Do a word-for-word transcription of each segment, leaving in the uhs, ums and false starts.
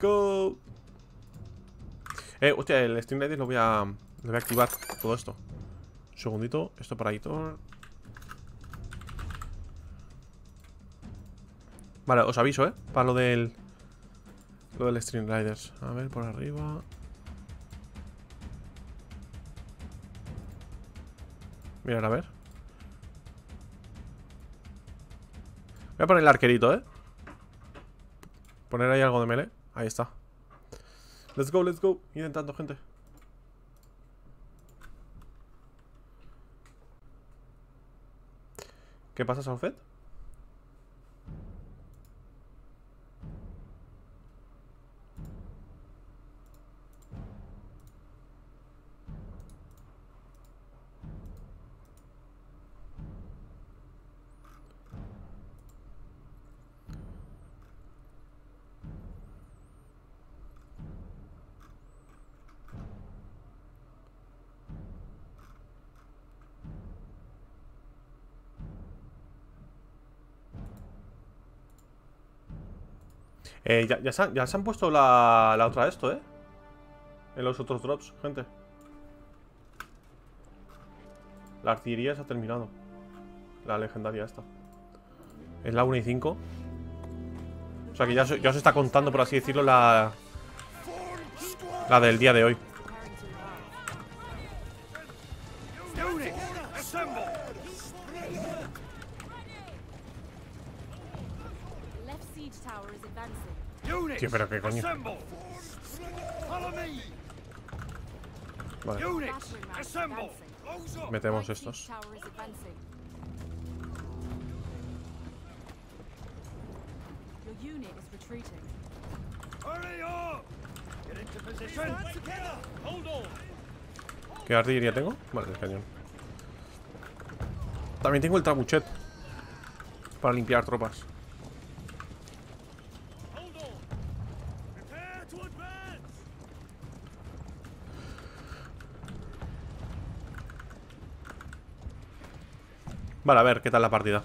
go. Eh, hostia, el Stream Riders lo voy a... Lo voy a activar todo esto. Un segundito, esto para editor. Vale, os aviso, eh, para lo del... Lo del Stream Riders. A ver, por arriba. Mirad, a ver. Voy a poner el arquerito, eh. Poner ahí algo de melee. Ahí está. Let's go, let's go. Intentando, gente. ¿Qué pasa, Sanfet? Eh, ya, ya, se han, ya se han puesto la, la otra esto, eh. En los otros drops, gente. La artillería se ha terminado. La legendaria esta. Es la una y cinco. O sea que ya, ya os está contando, por así decirlo, la... La del día de hoy. Tío, pero qué coño. Vale. Metemos estos. ¿Qué artillería tengo? Vale, el cañón. También tengo el trabuchet para limpiar tropas. Vale, a ver, ¿qué tal la partida?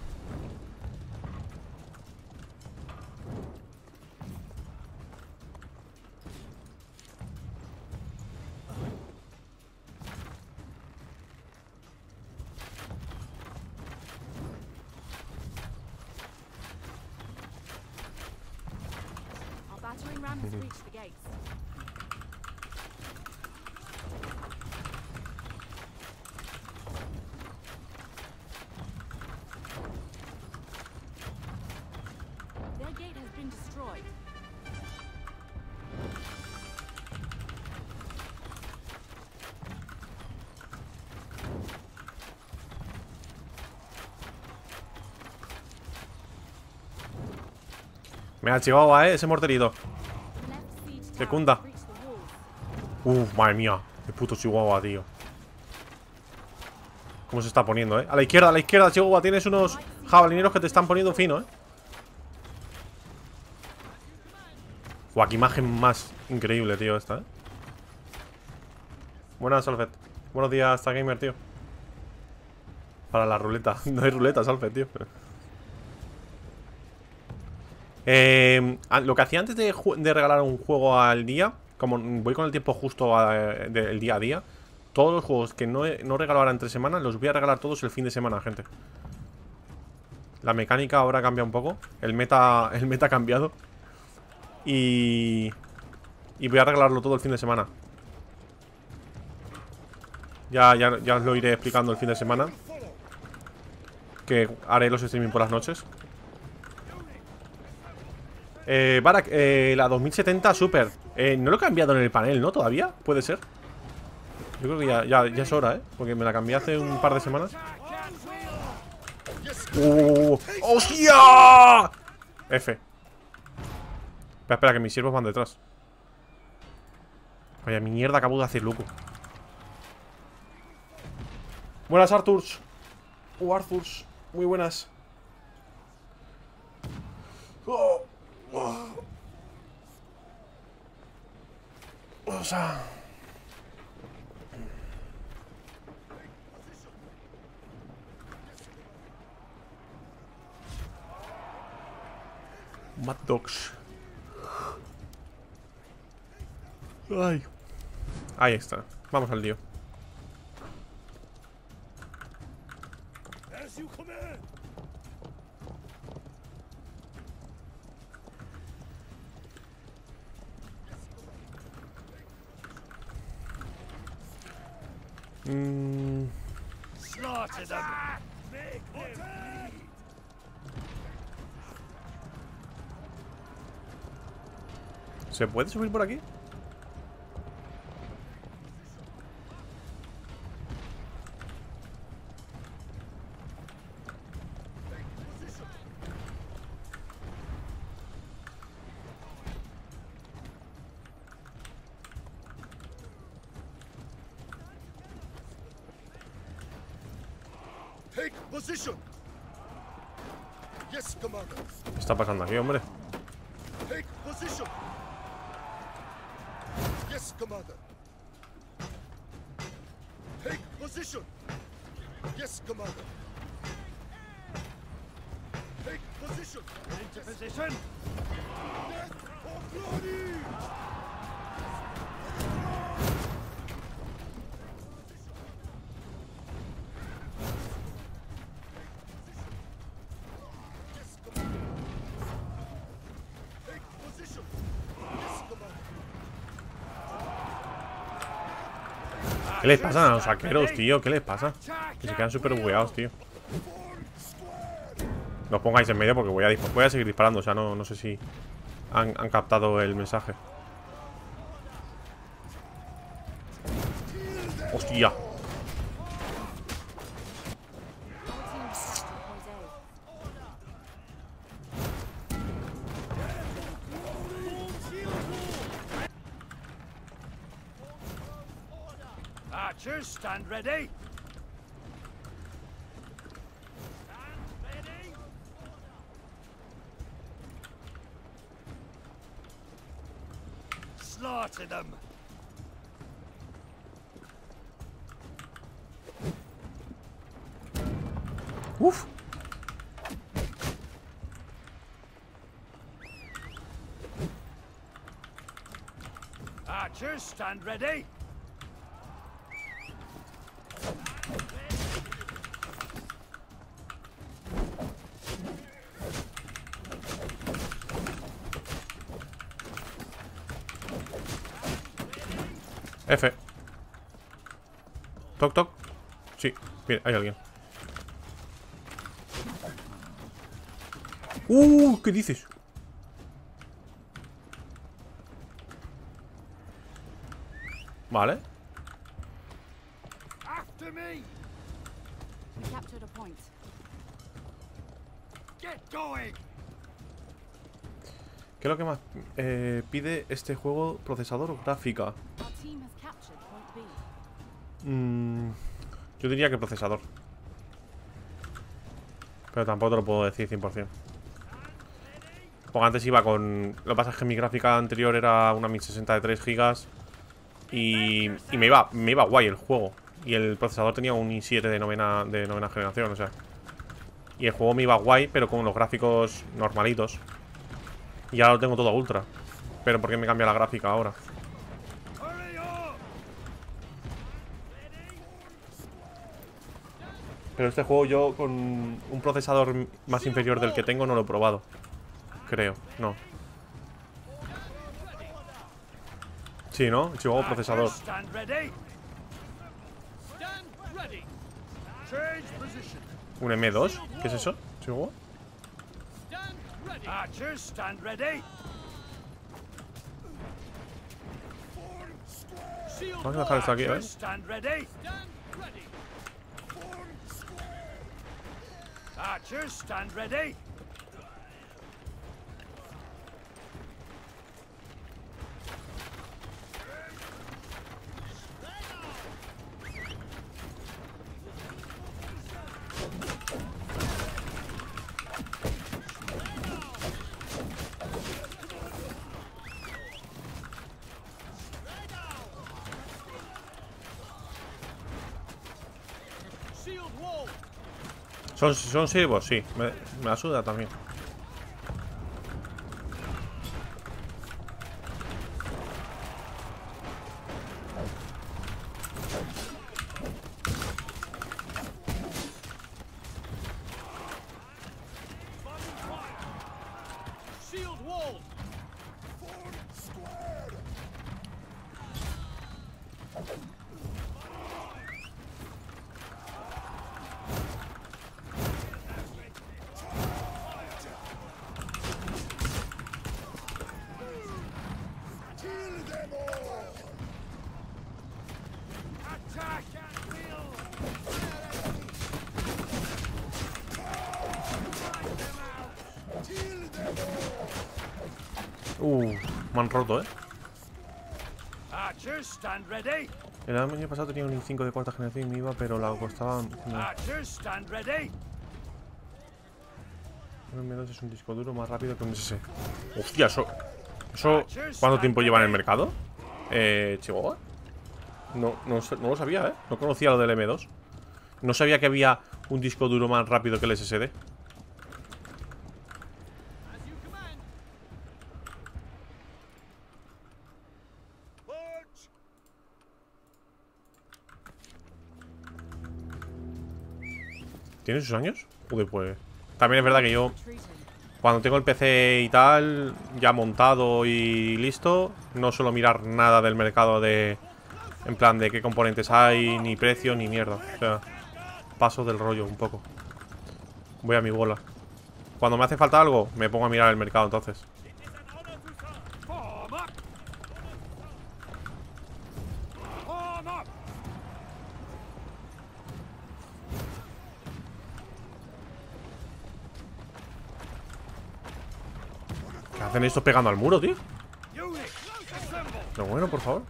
Mira, Chihuahua, eh, ese morterito. Que cunda. Uf, madre mía. Qué puto Chihuahua, tío. ¿Cómo se está poniendo, eh? A la izquierda, a la izquierda, Chihuahua. Tienes unos jabalineros que te están poniendo fino, eh. Guau, qué imagen más increíble, tío, esta, eh. Buenas, Salfet. Buenos días, Stagamer, tío. Para la ruleta. No hay ruleta, Salfet, tío. Eh, lo que hacía antes de, de regalar un juego al día, como voy con el tiempo justo a, de, del día a día, todos los juegos que no, no regalaba entre semanas los voy a regalar todos el fin de semana, gente. La mecánica ahora cambia un poco, el meta, el meta ha cambiado y, y voy a regalarlo todo el fin de semana. Ya, ya, ya os lo iré explicando el fin de semana, que haré los streaming por las noches. Eh, Barak, eh, la dos mil setenta Super, eh, no lo he cambiado en el panel, ¿no? ¿Todavía? ¿Puede ser? Yo creo que ya, ya, ya es hora, ¿eh? Porque me la cambié hace un par de semanas. ¡Oh! ¡Hostia! F. Pero espera, que mis siervos van detrás. Vaya mierda acabo de hacer, loco. Buenas, Arthurs. Uh, Arthurs, muy buenas. ¡Oh! Oh. O sea, Mad Dogs. Ay. Ahí está. Vamos al lío. Mm. ¿Se puede subir por aquí? ¿Qué está pasando aquí, hombre? ¿Qué les pasa a los arqueros, tío? ¿Qué les pasa? Que se quedan súper bugueados, tío. No os pongáis en medio porque voy a, voy a seguir disparando. O sea, no, no sé si han, han captado el mensaje. ¡Hostia! Stand ready. Stand ready. Slaughter them. Uf. Archers, stand ready. F. Toc, toc. Sí, mira, hay alguien. Uh, ¿qué dices? Vale. ¿Qué es lo que más eh, pide este juego? Procesador gráfica. Mm, yo diría que procesador. Pero tampoco te lo puedo decir cien por cien. Porque antes iba con... Lo que pasa es que mi gráfica anterior era una mil sesenta de tres gigas. Y, y me, iba, me iba guay el juego. Y el procesador tenía un i siete de novena, de novena generación, o sea. Y el juego me iba guay, pero con los gráficos normalitos. Y ahora lo tengo todo a ultra. Pero ¿por qué me cambia la gráfica ahora? Pero este juego yo con un procesador más inferior del que tengo no lo he probado. Creo, no. Sí, ¿no? Chihuahua procesador. ¿Un eme dos? ¿Qué es eso? ¿Chihuahua? Vamos a dejar esto aquí, ¿eh? Archers, stand ready. Son, son siervos, sí. Me, me la suda también. Uh, me han roto, eh. El año pasado tenía un i cinco de cuarta generación y me iba, pero la costaba. Un M dos es un disco duro más rápido que un S S. Hostia, eso. ¿Eso cuánto tiempo lleva en el mercado? Eh. Chihuahua. No, no, no lo sabía, eh. No conocía lo del M dos. No sabía que había un disco duro más rápido que el S S D. ¿Tiene sus años? Joder, pues. También es verdad que yo, cuando tengo el P C y tal, ya montado y listo, no suelo mirar nada del mercado de. En plan, de qué componentes hay, ni precio, ni mierda. O sea, paso del rollo un poco. Voy a mi bola. Cuando me hace falta algo, me pongo a mirar el mercado entonces. ¿Hacen esto pegando al muro, tío? No, bueno, por favor.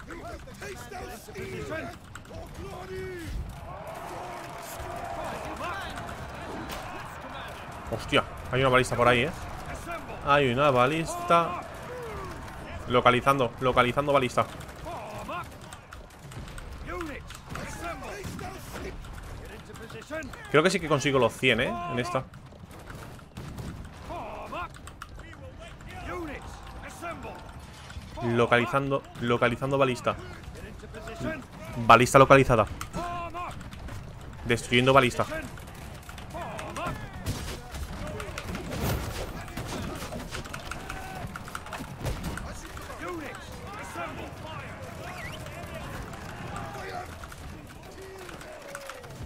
Hostia, hay una balista por ahí, eh. Hay una balista. Localizando, localizando balista. Creo que sí que consigo los cien, eh, en esta. Localizando, localizando balista. Balista localizada. Destruyendo balista.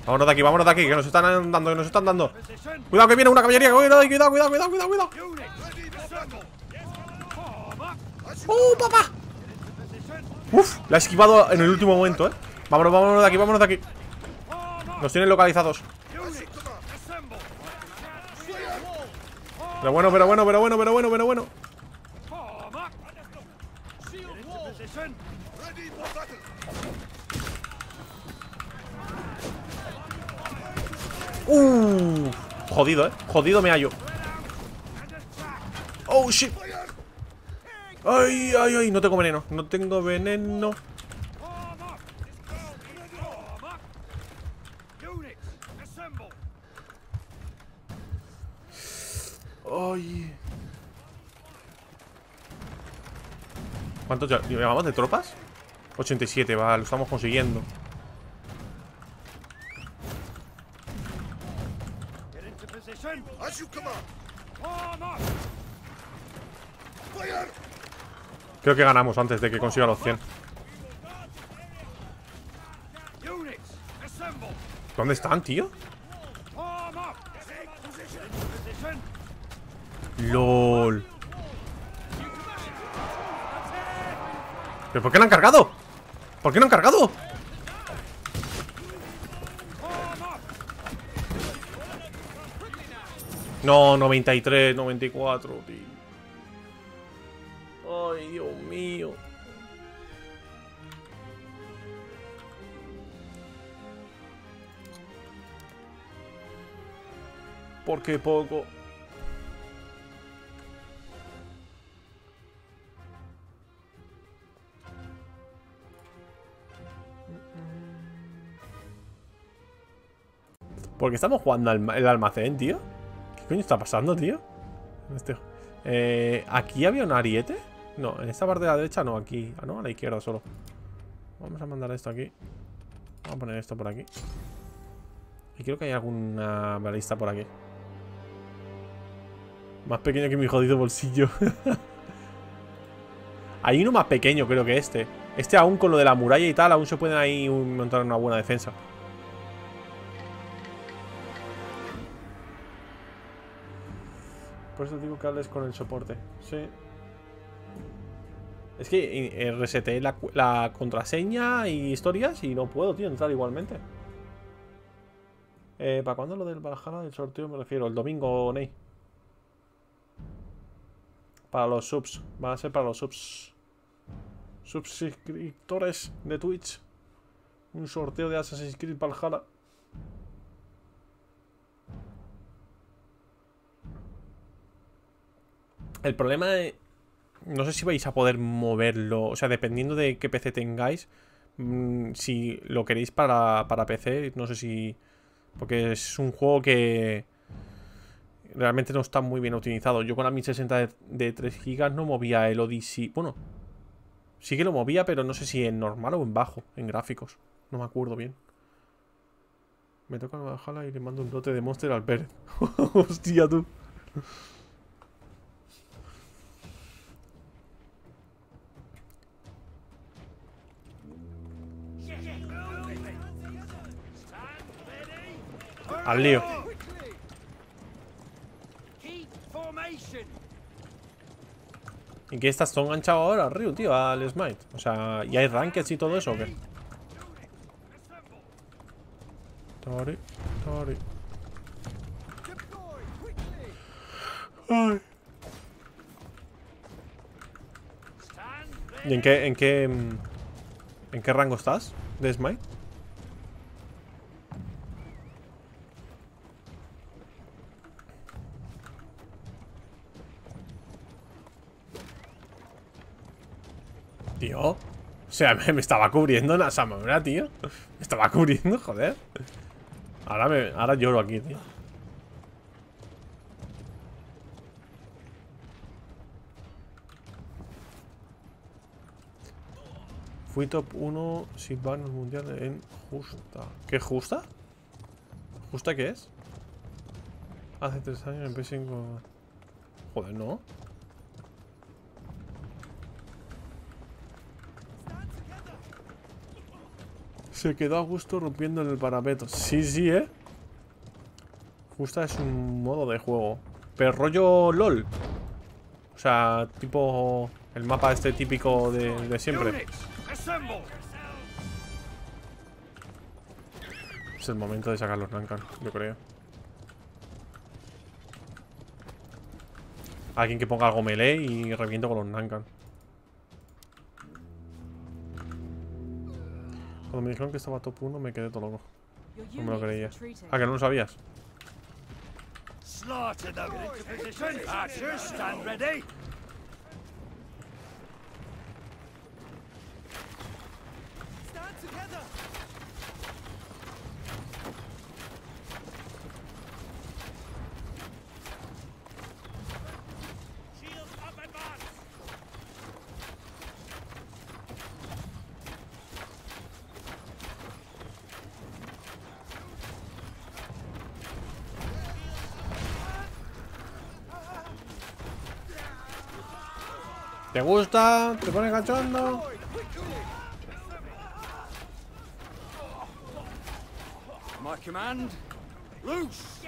Vámonos de aquí, vámonos de aquí, que nos están dando, que nos están dando. Cuidado que viene una caballería, cuidado, cuidado, cuidado, cuidado, cuidado, cuidado. ¡Uh, papá! ¡Uf! La he esquivado en el último momento, eh. Vámonos, vámonos de aquí, vámonos de aquí. Nos tienen localizados. Pero bueno, pero bueno, pero bueno, pero bueno, pero bueno. ¡Uh! Jodido, eh. Jodido me hallo. ¡Oh, shit! Ay, ay, ay, no tengo veneno, no tengo veneno. Ay. ¿Cuántos ya llevamos de tropas? ochenta y siete, va, lo estamos consiguiendo. Creo que ganamos antes de que consiga los cien. ¿Dónde están, tío? LoL. ¿Pero por qué no han cargado? ¿Por qué no han cargado? No, noventa y tres, noventa y cuatro, tío. Ay, Dios mío. ¿Por qué poco? Porque estamos jugando al el almacén, tío. ¿Qué coño está pasando, tío? Este, eh, ¿aquí había un ariete? No, en esta parte de la derecha no, aquí. Ah, no, a la izquierda solo. Vamos a mandar esto aquí. Vamos a poner esto por aquí. Y creo que hay alguna balista por aquí. Más pequeño que mi jodido bolsillo. Hay uno más pequeño, creo que este. Este aún con lo de la muralla y tal, aún se pueden ahí montar una buena defensa. Por eso digo que hables con el soporte. Sí. Es que reseteé la, la contraseña y historias y no puedo, tío, entrar igualmente. Eh, ¿Para cuándo lo del Valhalla del sorteo me refiero? El domingo, Ney. Para los subs. Van a ser para los subs. Suscriptores de Twitch. Un sorteo de Assassin's Creed Valhalla. El problema es... No sé si vais a poder moverlo. O sea, dependiendo de qué P C tengáis. Mmm, si lo queréis para, para P C, no sé si... Porque es un juego que... Realmente no está muy bien optimizado. Yo con la mil sesenta de tres gigas no movía el Odyssey. Bueno, sí que lo movía, pero no sé si en normal o en bajo, en gráficos. No me acuerdo bien. Me toca bajarla y le mando un lote de Monster al Pérez. Hostia, tú. Al lío. ¿En qué estás todo enganchado ahora, Ryu, tío? Al Smite. O sea, ¿y hay rankings y todo eso o qué? Tori, Tori. Ay. ¿Y en qué, en qué, en qué rango estás de Smite? Tío, o sea, me, me estaba cubriendo en la Samamura, tío. Me estaba cubriendo, joder. Ahora, me, ahora lloro aquí, tío. Fui top uno Silvano Mundial en Justa. ¿Qué Justa? ¿Justa qué es? Hace tres años empecé con... Joder, no. Se quedó a gusto rompiendo en el parapeto. Sí, sí, ¿eh? Justa es un modo de juego. Pero rollo LoL. O sea, tipo... El mapa este típico de, de siempre. Es el momento de sacar los Nankan, yo creo. Alguien que ponga algo melee y reviento con los Nankan. Cuando me dijeron que estaba top uno me quedé todo loco. No me lo creía. Ah, que no lo sabías. ¿Te gusta? ¿Te pone cachondo? My command. Loose.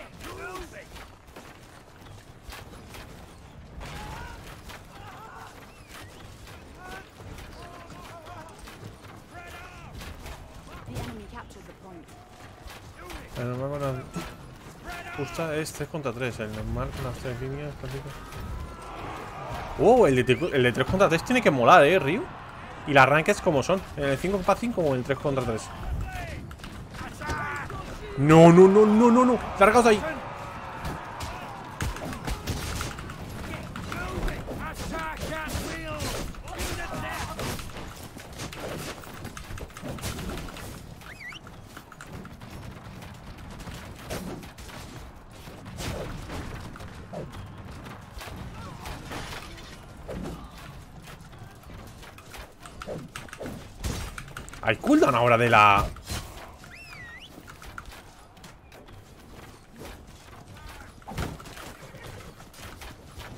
El normal justa es tres contra tres, el normal con las tres líneas prácticas. Wow, el de tres contra tres tiene que molar, eh, Ryu. Y las rankings como son. En el cinco contra cinco o en el tres contra tres. No, no, no, no, no, no. Largaos ahí. Hay cooldown ahora de la...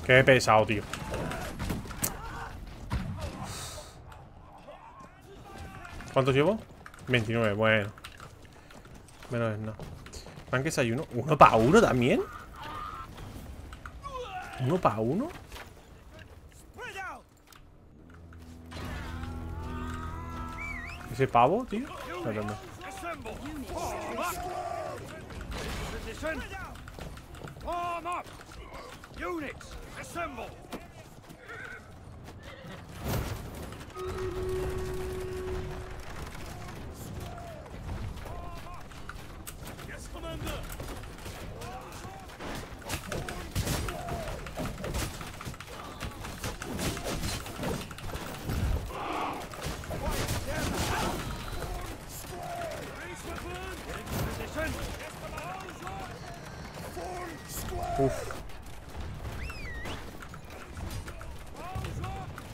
Qué pesado, tío. ¿Cuántos llevo? veintinueve, bueno. Menos es nada. ¿Tanques hay uno? ¿Uno para uno también? ¿Uno para uno? ¿Ese pavo, tío? No, no. Uf.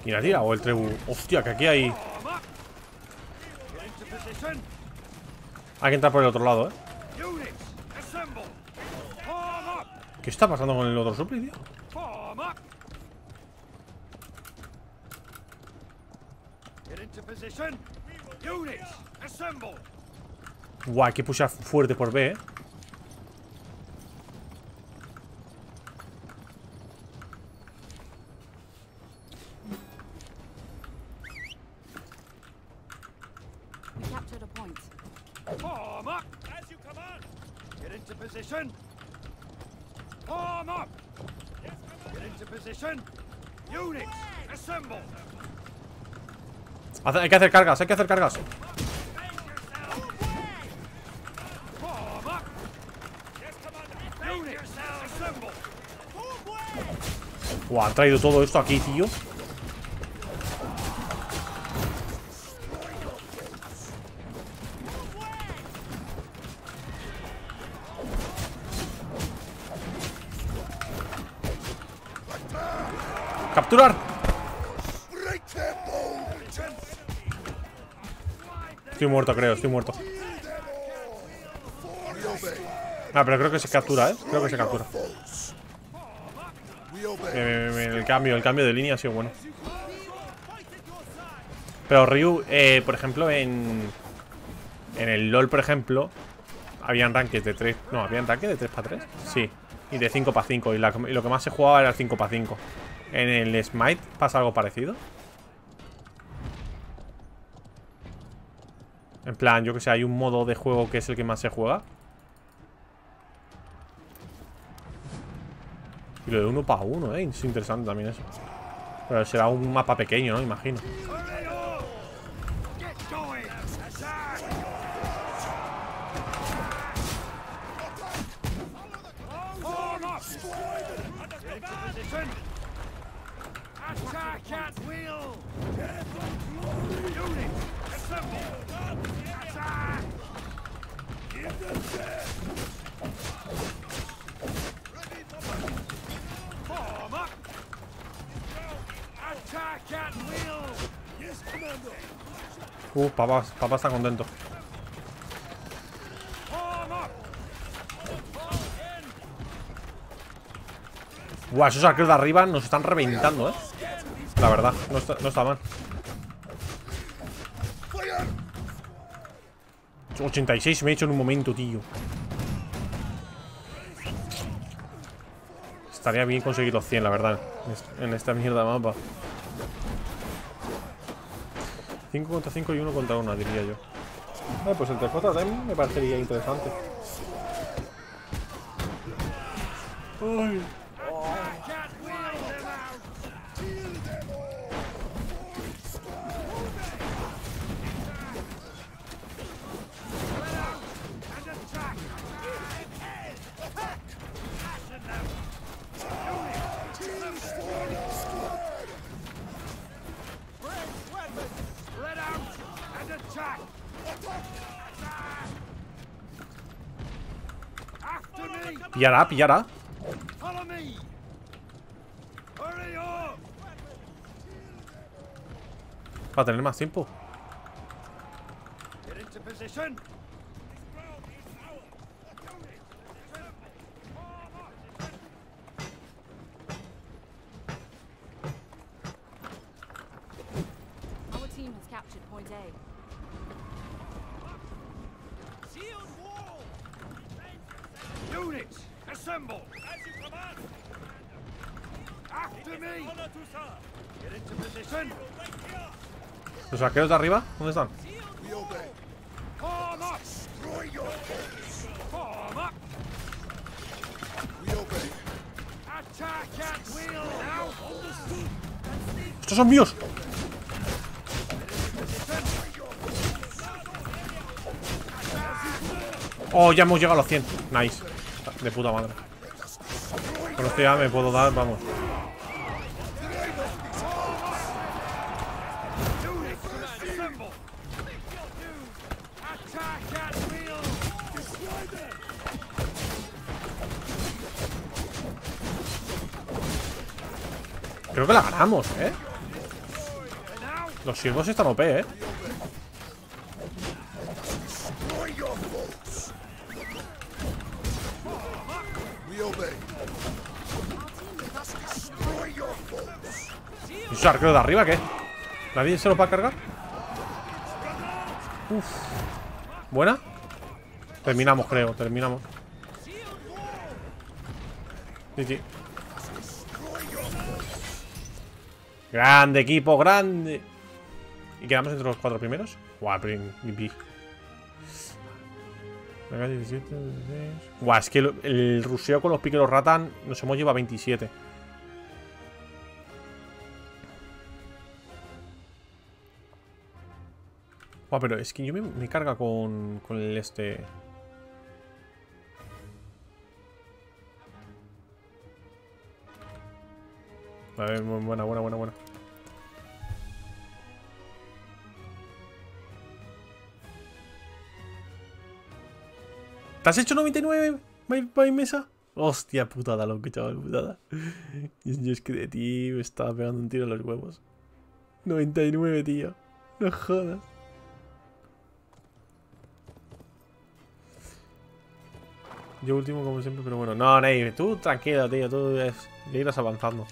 ¿Quién ha tirado el trebuch? Hostia, que aquí hay... Hay que entrar por el otro lado, eh. ¿Qué está pasando con el otro supli, tío? Guau, que pusha fuerte por B, eh. Hay que hacer cargas, hay que hacer cargas. Wow, han traído todo esto aquí, tío. Capturar. Estoy muerto, creo, estoy muerto. Ah, pero creo que se captura, ¿eh? Creo que se captura. Eh, eh, el cambio, el cambio de línea ha sido bueno. Pero Ryu, eh, por ejemplo, en en el LoL, por ejemplo, habían rankings de tres. No, habían rankings de tres para tres. Sí, y de cinco para cinco. Y, la, y lo que más se jugaba era el cinco para cinco. En el Smite pasa algo parecido. En plan, yo que sé, hay un modo de juego que es el que más se juega. Y lo de uno para uno, eh. Es interesante también eso. Pero será un mapa pequeño, ¿no? Imagino. Uh, papá, papá está contento. Guau, wow, esos arqueros de arriba nos están reventando, eh. La verdad, no está, no está mal. ochenta y seis me he hecho en un momento, tío. Estaría bien conseguir los cien, la verdad. En esta mierda de mapa. cinco contra cinco y uno contra uno, diría yo. Ah, pues el tres contra tres me parecería interesante. Uy. Pillará, pillará. Para tener más tiempo. ¿Los arqueros de arriba? ¿Dónde están? ¡Estos son míos! Oh, ya hemos llegado a los cien. Nice. De puta madre. Con esto ya me puedo dar, vamos. Creo que la ganamos, ¿eh? Los siervos están O P, ¿eh? ¿Y esos arqueros de arriba qué? ¿Nadie se los va a cargar? Uf. ¿Buena? Terminamos, creo. Terminamos. G G. Grande equipo, grande. ¿Y quedamos entre los cuatro primeros? Guau, B P. Guau, es que el, el ruseo con los piqueros ratan nos hemos llevado veintisiete. Guau, pero es que yo me, me carga con, con el este. A ver, buena, buena, buena, buena. ¿Te has hecho noventa y nueve, my, my mesa? Hostia putada, loco, chaval, putada. Yo es que de ti me estaba pegando un tiro en los huevos. noventa y nueve, tío. No jodas. Yo último como siempre, pero bueno. No, Ney, tú tranquilo, tío. Tú ya, ya irás avanzando.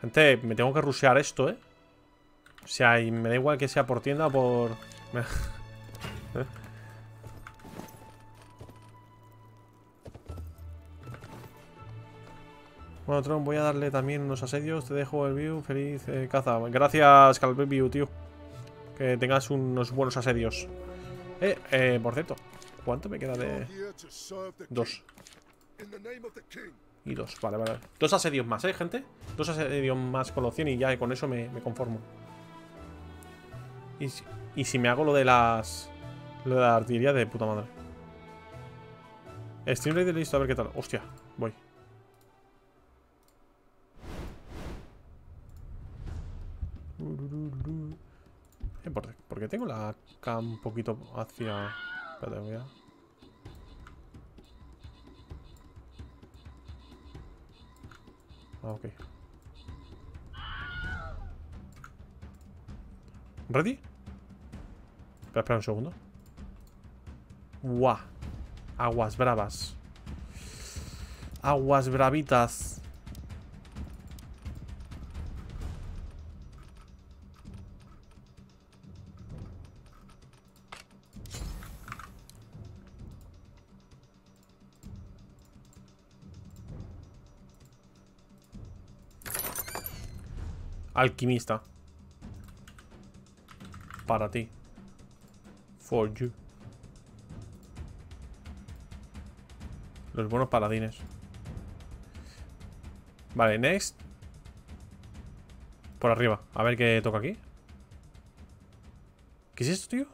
Gente, me tengo que rushear esto, ¿eh? O sea, y me da igual que sea por tienda o por... ¿Eh? Bueno, Tron, voy a darle también unos asedios. Te dejo el view. Feliz eh, caza. Gracias, Calvin, tío. Que tengas unos buenos asedios. Eh, eh, por cierto. ¿Cuánto me queda de...? Dos. Y dos, vale, vale. Dos asedios más, ¿eh, gente? Dos asedios más con los cien y ya con eso me, me conformo. Y si, y si me hago lo de las... Lo de la artillería de puta madre. Stream Riders listo, a ver qué tal. Hostia, voy. Eh, ¿por, ¿por qué tengo la K un poquito hacia...? Espérate, voy a... Ah, ok. ¿Ready? Espera, espera un segundo. ¡Guau! Aguas bravas. Aguas bravitas. Alquimista. Para ti. For you. Los buenos paladines. Vale, next. Por arriba. A ver qué toca aquí. ¿Qué es esto, tío?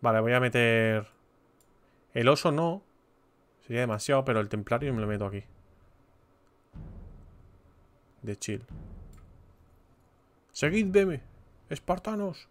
Vale, voy a meter... El oso no. Sería demasiado, pero el templario me lo meto aquí. De chill. Seguidme, espartanos.